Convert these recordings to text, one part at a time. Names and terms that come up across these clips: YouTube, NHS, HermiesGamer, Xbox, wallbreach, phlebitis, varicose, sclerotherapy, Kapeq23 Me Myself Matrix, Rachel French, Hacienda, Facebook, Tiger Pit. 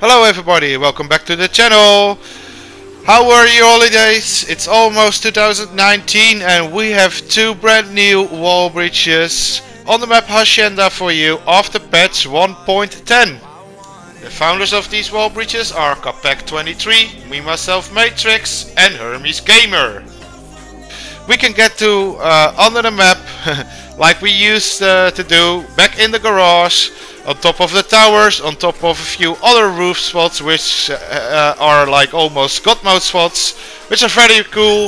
Hello everybody, welcome back to the channel. How were your holidays? It's almost 2019 and we have two brand new wall breaches on the map Hacienda for you after patch 1.10. The founders of these wall breaches are Kapeq23, Me Myself Matrix and HermiesGamer. We can get to under the map like we used to do back in the garage, on top of the towers, on top of a few other roof spots which are like almost god mode spots, which are very cool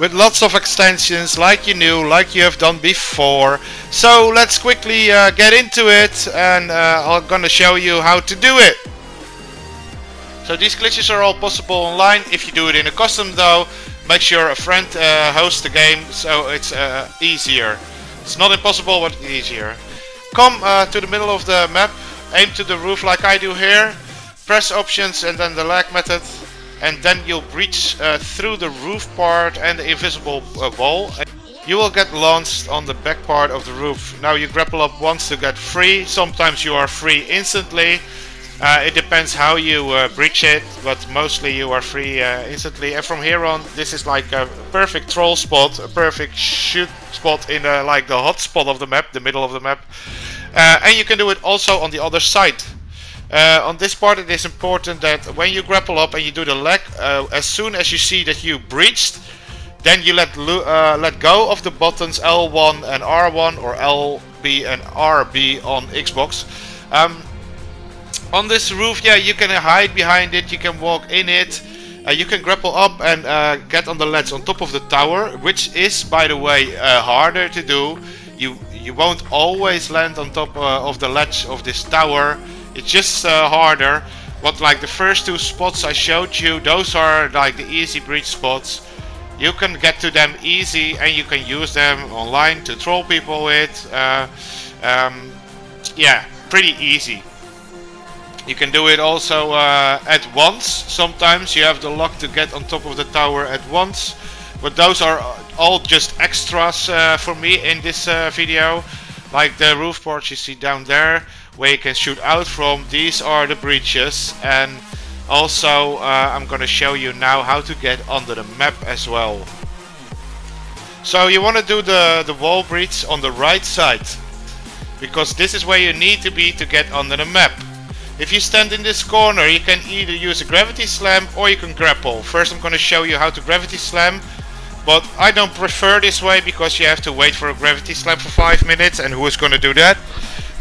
with lots of extensions like you knew, like you have done before. So let's quickly get into it and I'm gonna show you how to do it. So these glitches are all possible online. If you do it in a custom though, make sure a friend hosts the game so it's easier. It's not impossible but easier. Come to the middle of the map, aim to the roof like I do here, press options and then the lag method, and then you'll breach through the roof part and the invisible wall. You will get launched on the back part of the roof. Now you grapple up once to get free. Sometimes you are free instantly, it depends how you breach it, but mostly you are free instantly. And from here on, this is like a perfect troll spot, a perfect shoot spot in like the hot spot of the map, the middle of the map. And you can do it also on the other side. On this part it is important that when you grapple up and you do the lag, as soon as you see that you breached, then you let go of the buttons L1 and R1 or LB and RB on Xbox. On this roof, yeah, you can hide behind it, you can walk in it. You can grapple up and get on the ledge on top of the tower, which is, by the way, harder to do. You won't always land on top of the ledge of this tower. It's just harder. But like the first two spots I showed you, those are like the easy breach spots. You can get to them easy and you can use them online to troll people with. Yeah, pretty easy. You can do it also at once. Sometimes you have the luck to get on top of the tower at once, but those are all just extras for me in this video. Like the roof ports you see down there, where you can shoot out from, these are the breaches. And also I'm gonna show you now how to get onto the map as well. So you want to do the wall breach on the right side, because this is where you need to be to get onto the map. If you stand in this corner, you can either use a gravity slam or you can grapple. First I'm going to show you how to gravity slam, but I don't prefer this way because you have to wait for a gravity slam for 5 minutes, and who is going to do that?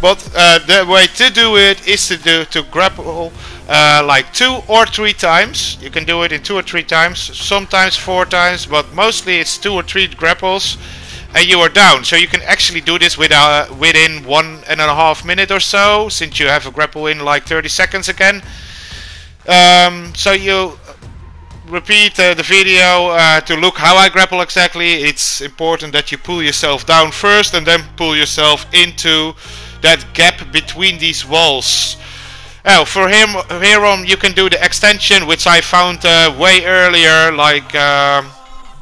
But the way to do it is to grapple like 2 or 3 times. You can do it in 2 or 3 times, sometimes 4 times, but mostly it's 2 or 3 grapples and you are down. So you can actually do this within 1.5 minutes or so, since you have a grapple in like 30 seconds again. So you repeat the video to look how I grapple exactly. It's important that you pull yourself down first and then pull yourself into that gap between these walls. Now for here on you can do the extension, which I found way earlier, like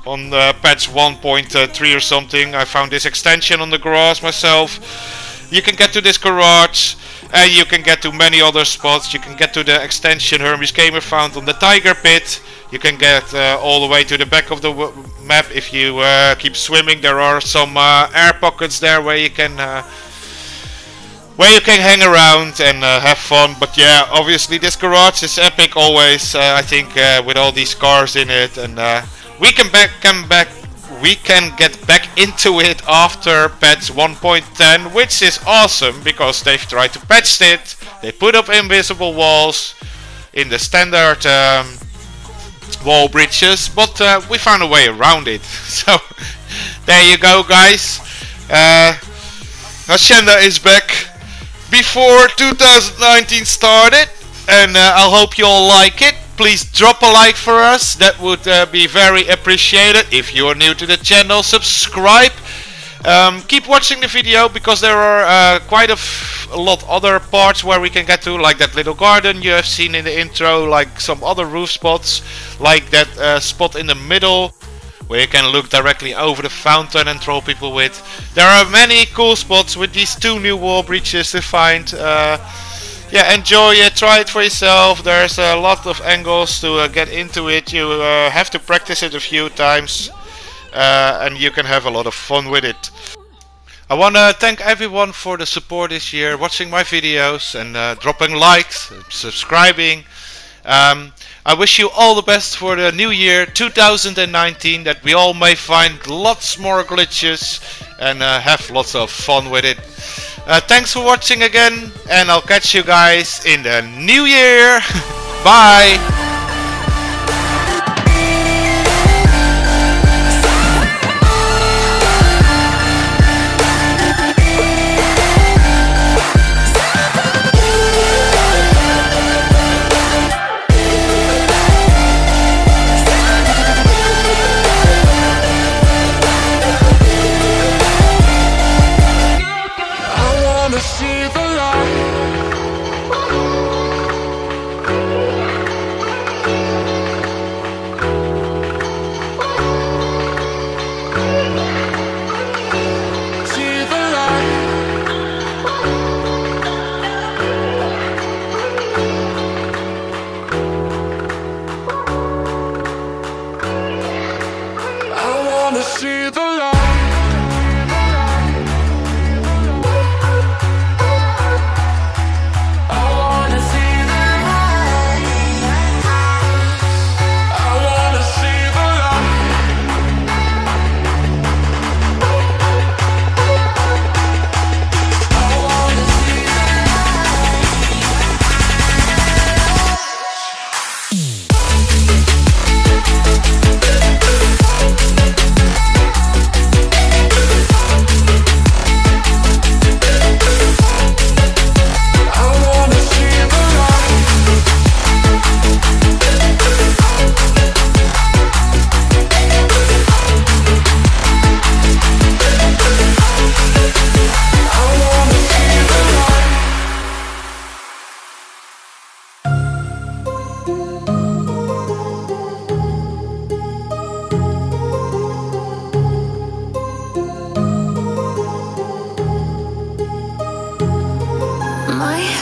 on patch 1.3 or something. I found this extension on the garage myself. You can get to this garage and you can get to many other spots. You can get to the extension HermiesGamer found on the Tiger Pit. You can get all the way to the back of the map if you keep swimming. There are some air pockets there where you can hang around and have fun. But yeah, obviously this garage is epic always, I think, with all these cars in it. And we can get back into it after patch 1.10, which is awesome because they've tried to patch it. They put up invisible walls in the standard wall breaches, but we found a way around it. So there you go, guys. Hacienda is back before 2019 started, and I'll hope you all like it. Please drop a like for us, that would be very appreciated. If you are new to the channel, subscribe. Keep watching the video, because there are quite a lot other parts where we can get to, like that little garden you have seen in the intro, like some other roof spots, like that spot in the middle where you can look directly over the fountain and troll people with. There are many cool spots with these two new wall breaches to find. yeah, enjoy it, try it for yourself. There's a lot of angles to get into it. You have to practice it a few times and you can have a lot of fun with it. I want to thank everyone for the support this year, watching my videos and dropping likes, subscribing. I wish you all the best for the new year 2019, that we all may find lots more glitches and have lots of fun with it. Thanks for watching again, and I'll catch you guys in the new year. Bye! My